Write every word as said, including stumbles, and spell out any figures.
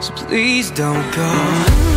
so please don't go.